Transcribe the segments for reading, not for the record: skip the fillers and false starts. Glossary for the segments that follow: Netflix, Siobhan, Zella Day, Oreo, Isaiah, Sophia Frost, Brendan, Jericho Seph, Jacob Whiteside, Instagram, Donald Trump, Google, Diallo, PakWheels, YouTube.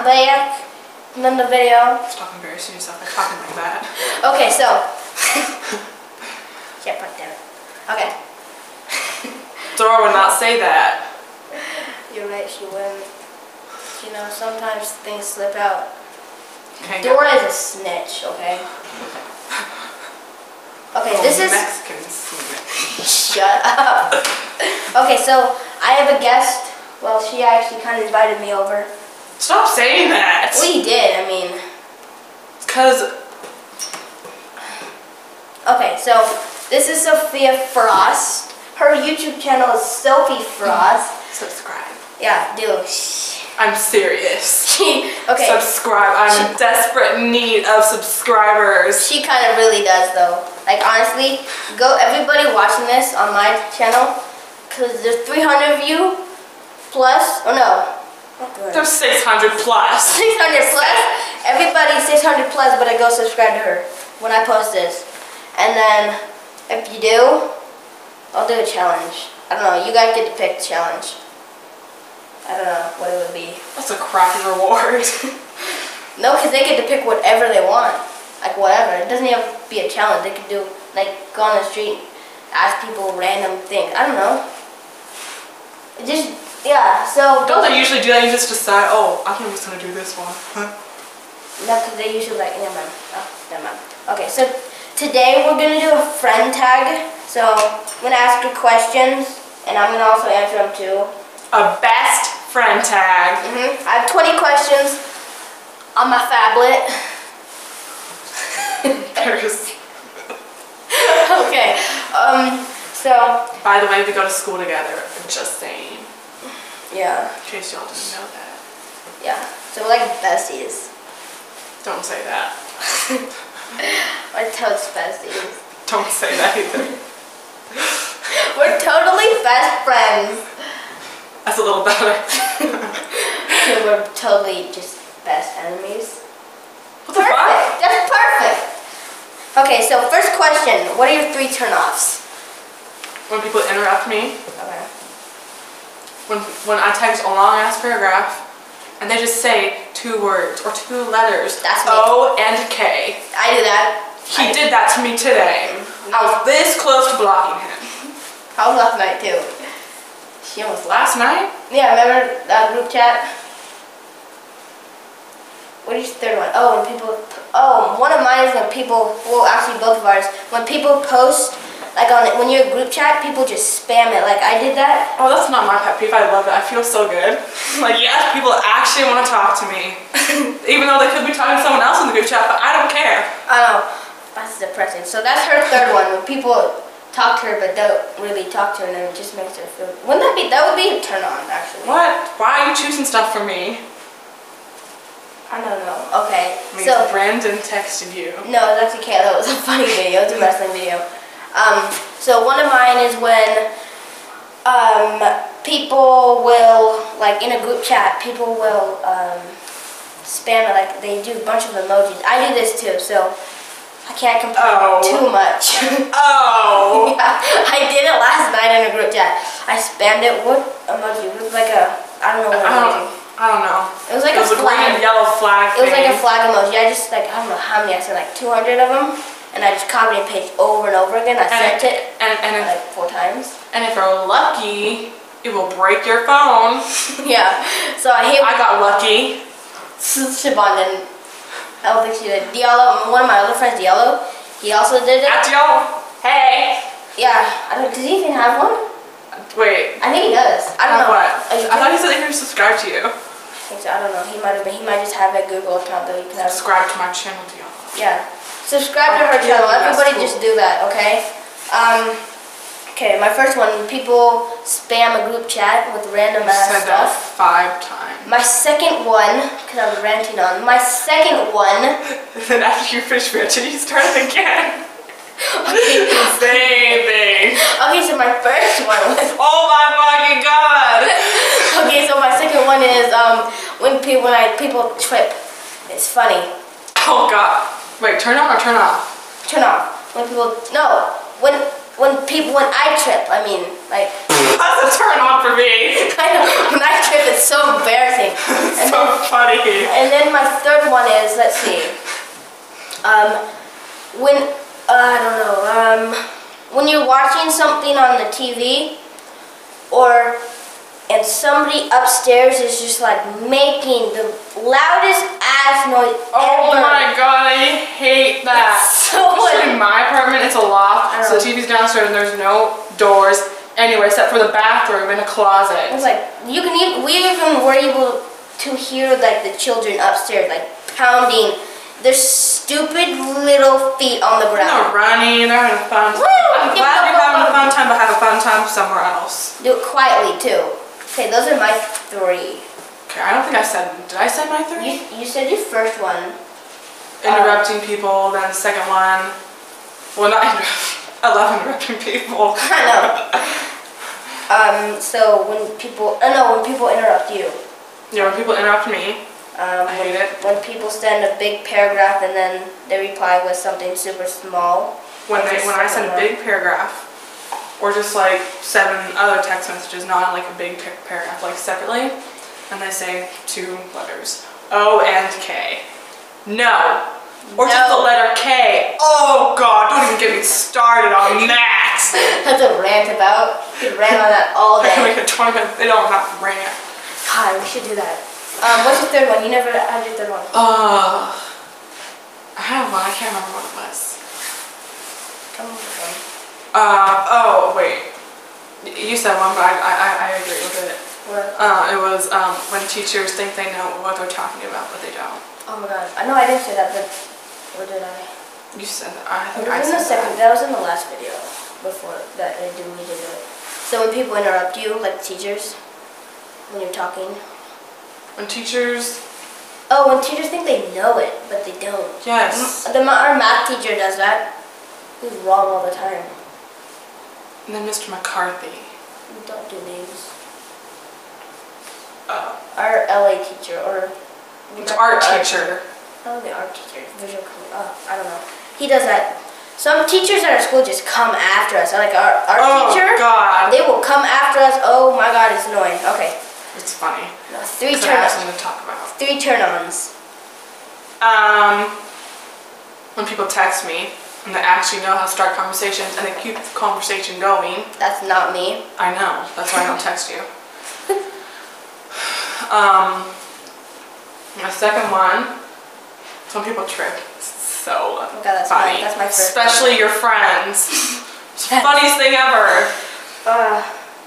But yeah, I'm in the video. Stop embarrassing yourself by talking like that. Okay, so. Yeah, fuck damn it. Okay. Dora would not say that. You're right, she wouldn't. You know, sometimes things slip out. Okay, Dora is a snitch, okay? Okay, oh, this is... Shut up. Okay, so I have a guest. Well, she actually kind of invited me over. Stop saying that. We did, I mean. Because... Okay, so this is Sophia Frost. Her YouTube channel is Sophie Frost. Subscribe. Yeah, dude. I'm serious. Okay. Subscribe. I'm in desperate need of subscribers. She kind of really does, though. Like, honestly, go everybody watching this on my channel, because there's 300 of you plus, oh no. There's 600 plus. 600 plus? Everybody 600 plus, but I go subscribe to her when I post this. And then, if you do, I'll do a challenge. I don't know, you guys get to pick the challenge. I don't know what it would be. That's a crappy reward. No, because they get to pick whatever they want. Like, whatever. It doesn't even have to be a challenge. They could do, like, go on the street, ask people random things. I don't know. It just, yeah, so... Don't they usually do that? You just decide, oh, I think I'm just going to do this one. No, because they usually like, never mind. Oh, never mind. Okay, so today we're going to do a friend tag. So I'm going to ask you questions, and I'm going to also answer them, too. A best friend tag. Mm-hmm. I have 20 questions on my phablet. Okay. So. By the way, we go to school together. I'm just saying. Yeah. In case y'all didn't know that. Yeah. So we're like besties. Don't say that. We're totes besties. Don't say that either. We're totally best friends. That's a little better. So we're totally just best enemies. What the fuck? That's perfect. Okay, so first question. What are your 3 turn-offs? When people interrupt me. Okay. When I type a long-ass paragraph, and they just say 2 words or 2 letters. That's me. O and K. I do that. He did that to me today. I was this close to blocking him. I was last night, too. She almost last night? Yeah, remember that group chat? What is the 3rd one? Oh, when people... Oh, one of mine is when people... Well, actually both of ours. When people post, like on... When you're in group chat, people just spam it. Like, I did that. Oh, that's not my pet peeve. I love it. I feel so good. Like, yes, people actually want to talk to me. Even though they could be talking to someone else in the group chat, but I don't care. I know. That's depressing. So that's her 3rd one. When people... talk to her, but don't really talk to her, and it just makes her feel. Wouldn't that be? That would be a turn on, actually. What? Why are you choosing stuff for me? I don't know. Okay. Maybe so Brendan texted you. No, that's okay. That was a funny video. It's a wrestling video. So one of mine is when people will, like, in a group chat, people will spam it. Like, they do a bunch of emojis. I do this too. So. I can't complain too much. Oh! Yeah, I did it last night in a group chat. I spammed it. What emoji? It was like a, I don't know what emoji. I don't know. It was like a flag. Green and yellow flag thing. It was like a flag emoji. I just, like, I don't know how many. I sent like 200 of them. And I just copied and pasted over and over again. I sent it like 4 times. And if you're lucky, it will break your phone. Yeah. So I got lucky. Siobhan didn't. I don't think she did. Diallo, one of my other friends, Diallo, he also did it. At Diallo, hey. Yeah, does he even have one? Wait. I think he does. I don't know. What? I thought he said he was subscribed to you. I think so. I don't know. He might have been. He might just have a Google account though. You can subscribe to my channel, Diallo. Yeah, subscribe to her channel. Everybody just do that, okay? Okay. My first one. People spam a group chat with random ass stuff. 5 times. My second one, because I was ranting on, my second one. Then after you finish ranting, you start again. Okay. Same thing. Okay, so my first one was. Oh my fucking god! Okay, so my second one is when people trip. It's funny. Oh god. Wait, turn on or turn off? Turn off. When people, no, when When I trip, I mean, like... That's a turn on for me. I know. When I trip, it's so embarrassing. It's so funny. And then my third one is, let's see. I don't know. When you're watching something on the TV, and somebody upstairs is just like making the loudest ass noise ever. Oh my god, I hate that. It's so annoying. In my apartment, it's a loft, so the TV's downstairs and there's no doors anywhere except for the bathroom and a closet. It's like, we even were able to hear like the children upstairs like pounding their stupid little feet on the ground. They're running, they're having fun. Woo! I'm glad you're having a fun time, but have a fun time somewhere else. Do it quietly too. Okay, those are my three. Okay, I don't think I said, did I say my three? You said your first one. Interrupting people, then the second one. Well, not interrupting, I love interrupting people. I know. So when people interrupt you. Yeah, when people interrupt me, I hate it. When people send a big paragraph and then they reply with something super small. When I send a big paragraph, or just like 7 other text messages, not like a big paragraph, like separately, and they say 2 letters, O and K. No. Or just the letter K. Oh god, don't even get me started on that. That's a rant about. You could rant on that all day. Like a 20-minute, they don't have to rant. God, we should do that. What's your third one? You never had your third one. I had one, I can't remember what it was. Oh wait, you said one, but I agree with it. What? It was when teachers think they know what they're talking about, but they don't. Oh my god, I know I didn't say that, but or did I? You said that. That was in the last video before that we did it. So when people interrupt you, like teachers, when you're talking. When teachers think they know it, but they don't. Yes. Our math teacher does that. He's wrong all the time. And then Mr. McCarthy. Don't do names. Our LA teacher, or... The art teacher. Oh, the art teacher. Visual, I don't know. He does that. Some teachers at our school just come after us. Like our art teacher. Oh, God. They will come after us. Oh, my God, it's annoying. Okay. It's funny. No, 3 turn-ons. I have something to talk about. 3 turn-ons. When people text me, and they actually know how to start conversations, and they keep the conversation going. That's not me. I know. That's why I don't text you. My second one, some people trip. It's so funny. That's my first Especially one. Your friends. It's the funniest thing ever.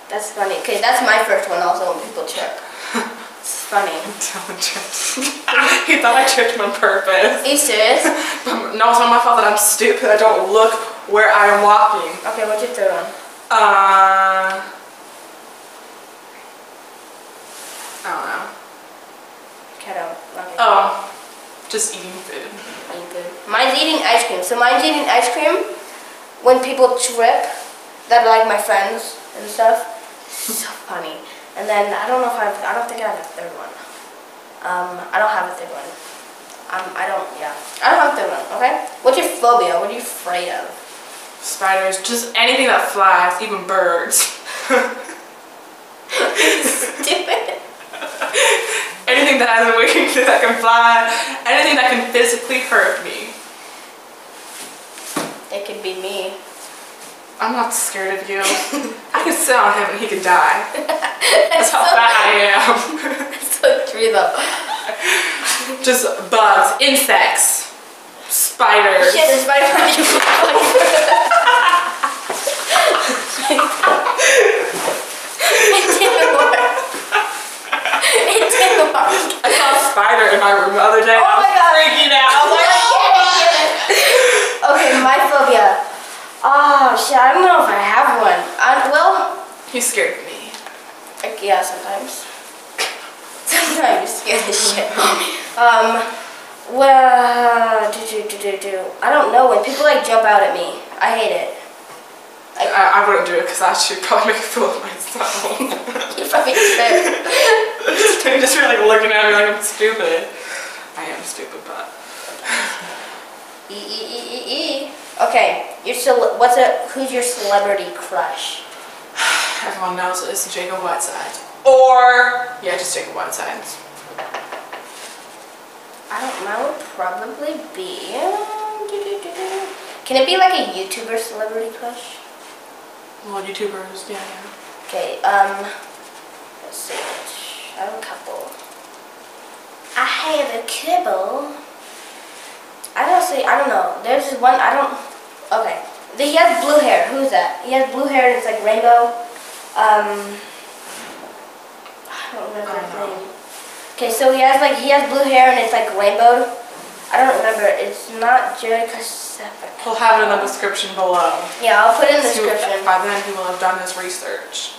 That's funny. Okay, that's my first one also, when people trip. It's funny. He thought I tripped him on purpose. Are you serious? No, it's not my fault that I'm stupid. I don't look where I am walking. Okay, what's your third one? I don't know. Okay. Oh, just eating food. Eating food. Mine's eating ice cream. So mine's eating ice cream when people trip, that are like my friends and stuff. So funny. And then I don't think I have a third one. I don't have a third one. I don't have a third one, okay? What's your phobia? What are you afraid of? Spiders, just anything that flies, even birds. Stupid. Anything that has a wing that can fly, anything that can physically hurt me. It could be me. I'm not scared of you. I could sit on him and he could die. That's how fat I am. That's so true though. Just bugs, insects, spiders. Shit, there's spiders on you. It didn't work. I saw a spider in my room the other day. Oh my god. I was freaking out. I was like, oh. Okay, my phobia. Oh shit, I don't know if I have one. You scared me. Like, yeah, sometimes. Sometimes you scared the shit. I don't know, when people like jump out at me, I hate it. Like, I wouldn't do it because I should probably make a fool of myself. You fucking stupid. They're just really looking at me like I'm stupid. I am stupid, but. Okay, who's your celebrity crush? Everyone knows it's Jacob Whiteside. Or yeah, just Jacob Whiteside. I don't know. Would probably be. Can it be like a YouTuber celebrity crush? Well, YouTubers, yeah. Okay. Let's see. I have a couple. I have a kibble. I don't know. There's this one, okay. He has blue hair. Who's that? He has blue hair and it's like rainbow. I don't remember his name. Okay, so he has blue hair and it's like rainbow. I don't remember. It's not Jericho Seph. We'll have it in the description below. Yeah, I'll put it in the description. By then he will have done his research.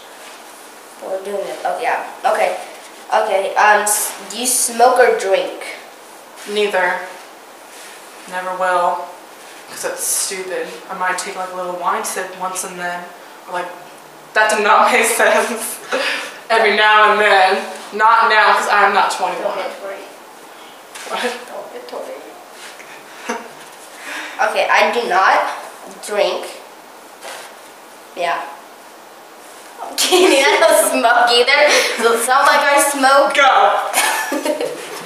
We're doing it. Oh yeah. Okay. Okay. Do you smoke or drink? Neither. Never will, because that's stupid. I might take like a little wine sip once and then, or like, that did not make sense. Every now and then. Not now, because I'm not 21. Don't get worried. What? Don't get worried. Okay, I do not drink. Yeah. I'm kidding, I don't smoke either. So it's not like I smoke. Go.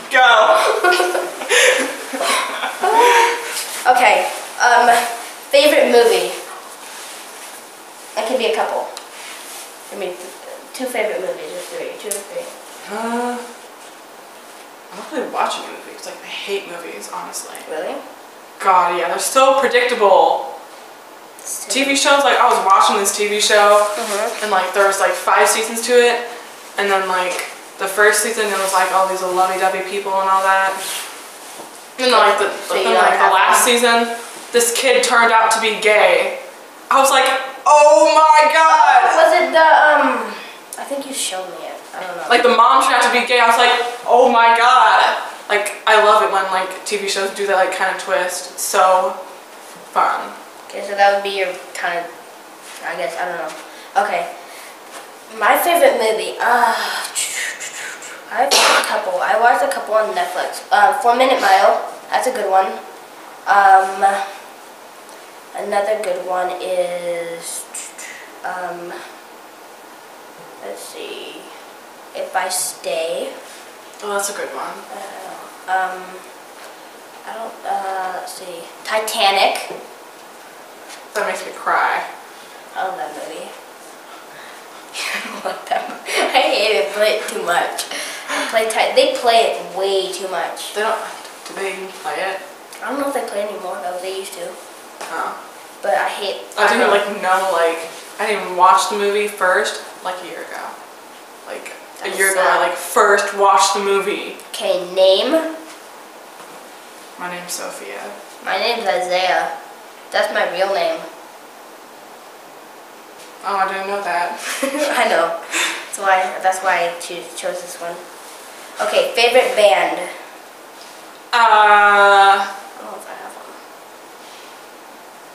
Go. Okay, favorite movie? That could be a couple. I mean, two favorite movies or three, two or three. I'm not really watching movies. Like, I hate movies, honestly. Really? God, yeah, they're so predictable. TV shows, like, I was watching this TV show, and like, there was like 5 seasons to it, and then like, the first season, it was like all these lovey-dovey people and all that. And like the last season, this kid turned out to be gay. I was like, oh my god! Was it the I think you showed me it. I don't know. Like the mom turned out to be gay. I was like, oh my god! Like I love it when like TV shows do that like kind of twist. It's so fun. Okay, so that would be your kind of, I guess, I don't know. Okay, my favorite movie. I watched a couple. I watched a couple on Netflix. 4-Minute Mile. That's a good one. Another good one is let's see. If I Stay. Oh, that's a good one. Let's see. Titanic. That makes me cry. I love that movie. I don't like that much. I hate it. Play it too much. They play it way too much. They don't. Do they even play it? I don't know if they play anymore though. They used to. Oh. But I hate. I didn't even watch the movie first. Like a year ago. Like a year ago, I like first watched the movie. Okay, name. My name's Sophia. My name's Isaiah. That's my real name. Oh, I didn't know that. I know. That's why I chose this one. Okay, favorite band? I don't know if I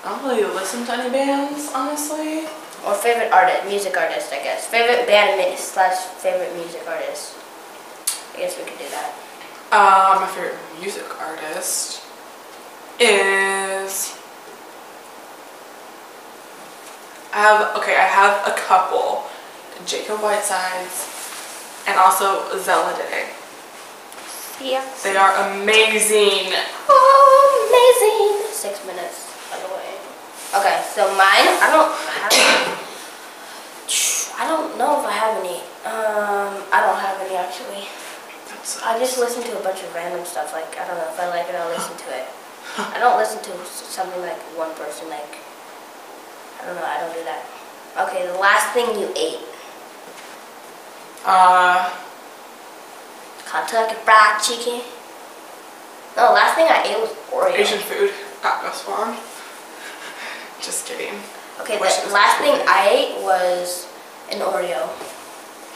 have one. I don't really listen to any bands, honestly. Or favorite artist, music artist, I guess. Favorite band / favorite music artist. I guess we could do that. My favorite music artist is... I have a couple. Jacob Whitesides and also Zella Day. Yeah. They are amazing. Oh, amazing. 6 minutes by the way. Okay, so mine, I don't know if I have any. I don't have any actually. I just listen to a bunch of random stuff. Like, I don't know if I like it, I'll listen to it. I don't listen to something like one person, like, I don't know, I don't do that. Okay, the last thing you ate. Kentucky Fried Chicken. No, the last thing I ate was Oreo. Asian food at restaurant. Just kidding. Okay, the last thing I ate was an Oreo.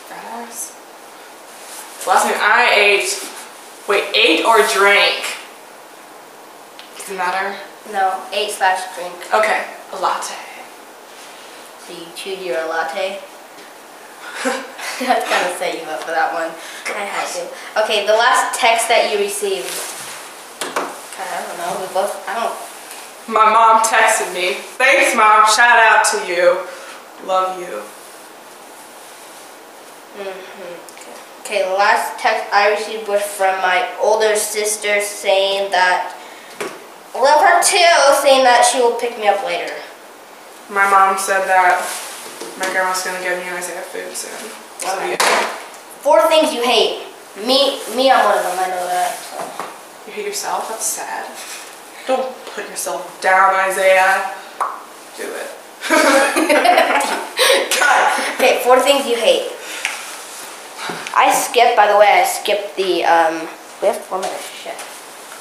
Badass. The last thing I ate. Wait, ate or drank? Does it matter? No, ate / drink. Okay, a latte. So you chewed your latte? I have to kind of set you up for that one. I had to. Okay, the last text that you received. God, I don't know. We both, I don't. My mom texted me, "Thanks, Mom, shout out to you. Love you." Mm-hmm. Okay, the last text I received was from my older sister saying that I love her too, saying that she will pick me up later. My mom said that my grandma's gonna get me Isaiah food soon. So okay. Yeah. 4 things you hate. Me, I'm one of them, I know that. So. You hate yourself? That's sad. Don't put yourself down, Isaiah. Do it. God. Okay, 4 things you hate. I skipped, by the way, I skipped the, we have 4 minutes, shit.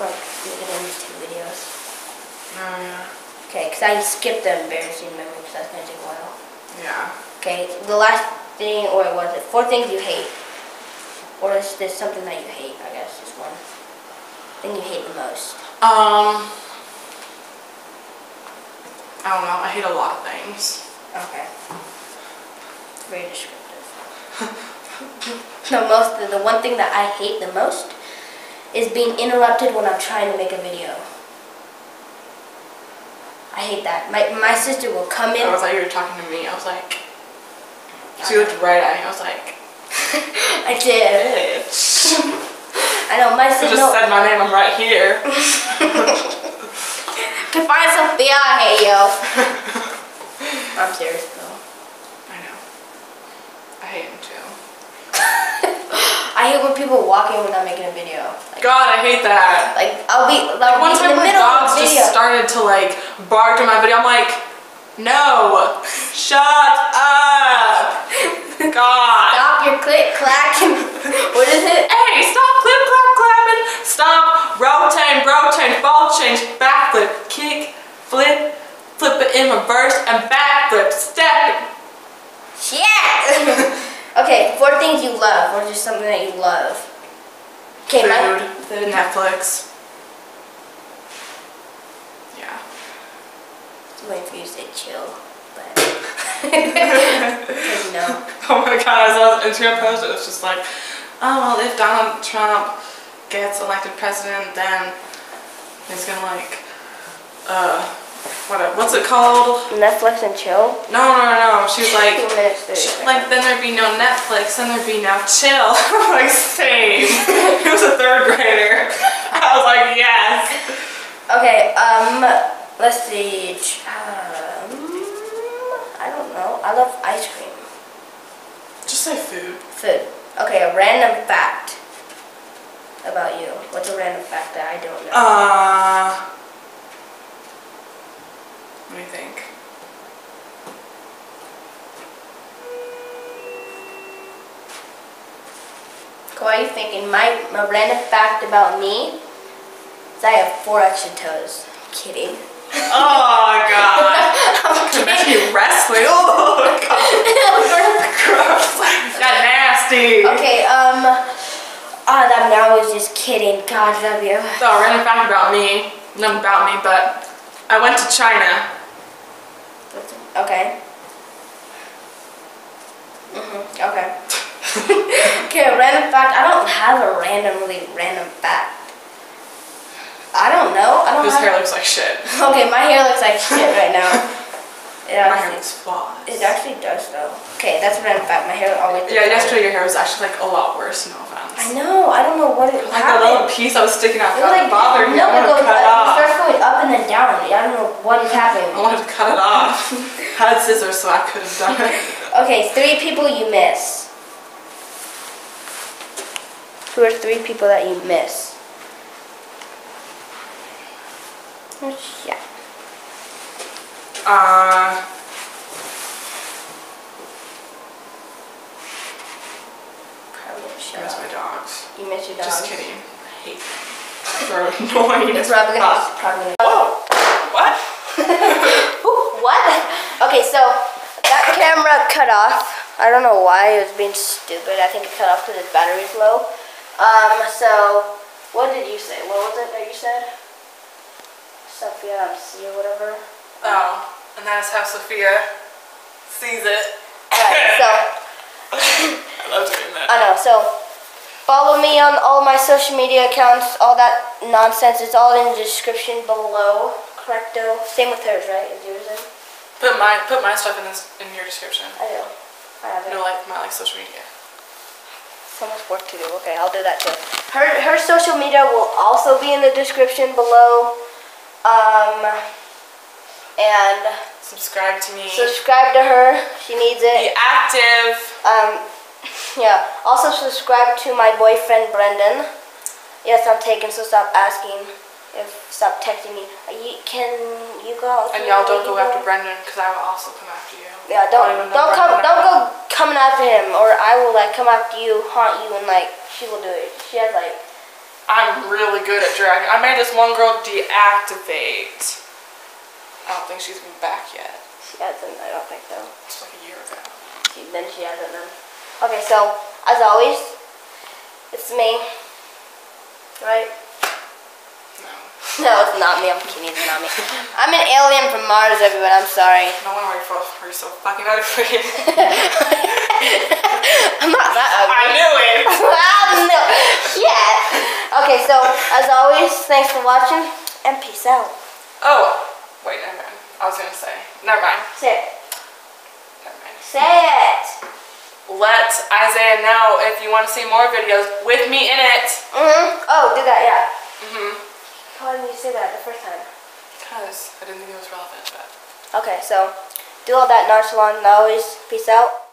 Like, we're gonna do 2 videos. Oh, yeah. Okay, because I skipped the embarrassing memory, because that's gonna take a while. Yeah. Okay, the last thing, or was it 4 things you hate? Or is there something that you hate, I guess, is one thing you hate the most? I don't know, I hate a lot of things. Okay. Very descriptive. The one thing that I hate the most is being interrupted when I'm trying to make a video. I hate that. My sister will come in. I was like, you were talking to me. I was like, she looked right at me. I was like, I did. I know, my sister. You just said my name. I'm right here. Goodbye, Sophia. I hate you. I'm serious though. I know. I hate him too. I hate when people walk in without making a video. Like, God, I hate that. Like, I'll be like, one time my dogs just started to like bark in my video. I'm like, no, shut up. God. Stop your click clacking. What is it? Hey, stop click clack clapping. Stop rotate, ball change, backflip, kick, flip it in reverse, and backflip, step it. Shit. Okay, 4 things you love, or just something that you love. Okay, food, Netflix. Yeah. I'm waiting for you to say chill, but no. Oh my God, I saw an Instagram post, it was just like, oh, well, if Donald Trump gets elected president, then he's gonna like, what's it called? Netflix and chill? No. She's like, then there'd be no Netflix, then there'd be no chill. I'm like, same. He was a 3rd grader. I was like, yes. Okay, let's see. I don't know. I love ice cream. Just say food. Food. Okay, a random fact about you. What's a random fact that I don't know? Let me think. Why are you thinking? My random fact about me is I have 4 extra toes. I'm kidding. Oh God! I'm kidding. You wrestling. Oh God! That's nasty. Okay. That I was just kidding. God love you. So random fact about me. Not about me, but I went to China. Okay. Mm-hmm. Okay. Okay, a random fact. I don't have a random fact. I don't know. I don't His hair looks like shit. Okay, my hair looks like shit right now. My hair looks flawless. It actually does though. Okay, that's a random fact. My hair always looks yesterday your hair was actually like a lot worse, no offense. I know. I don't know what it was. Like happened. A little piece I was sticking out. It was like, bothered me. No, it goes going up and then down. I don't know what is happening. I wanted to cut it off. I had scissors, so I could have done it. Okay, 3 people you miss. Who are 3 people that you miss? Yeah. I miss my dogs. You miss your dogs? Just kidding. I hate them. They're annoying. It's probably oh. What? Ooh, what? Okay, so that camera cut off. I don't know why. It was being stupid. I think it cut off because its battery's low. So what did you say? What was it that you said? Sophia C or whatever. Oh, and that's how Sophia sees it. Right, so I love doing that. I know, so follow me on all my social media accounts, all that nonsense. It's all in the description below. recto. Same with hers, right? Is yours in? Put my stuff in this in your description. I do. I have it. No, like my social media. So much work to do. Okay, I'll do that too. Her social media will also be in the description below. And subscribe to me. Subscribe to her. She needs it. Be active. Yeah. Also subscribe to my boyfriend Brendan. Yes, I'm taken, so stop asking. Stop texting me. Can you go out? And y'all don't go after Brendan, because I will also come after you. Yeah, don't go coming after him, or I will like come after you, haunt you, and like she will do it. She has like. I'm really good at dragging. I made this one girl deactivate. I don't think she's been back yet. She hasn't. I don't think so. It's like a year ago. She hasn't then. Okay, so as always, it's me, right? No, it's not me. I'm kidding. It's not me. I'm an alien from Mars, everyone. I'm sorry. No one worry for you so fucking ugly. I'm not that ugly. I knew it. No. Yeah. Okay, so as always, thanks for watching and peace out. Oh, wait, never mind. I was gonna say. Never mind. Say it. Never mind. Say it. Let Isaiah know if you want to see more videos with me in it. Mhm. Oh, do that. Yeah. Mhm. Why didn't you say that the first time? Because I didn't think it was relevant, but... Okay, so do all that nonchalant and always peace out.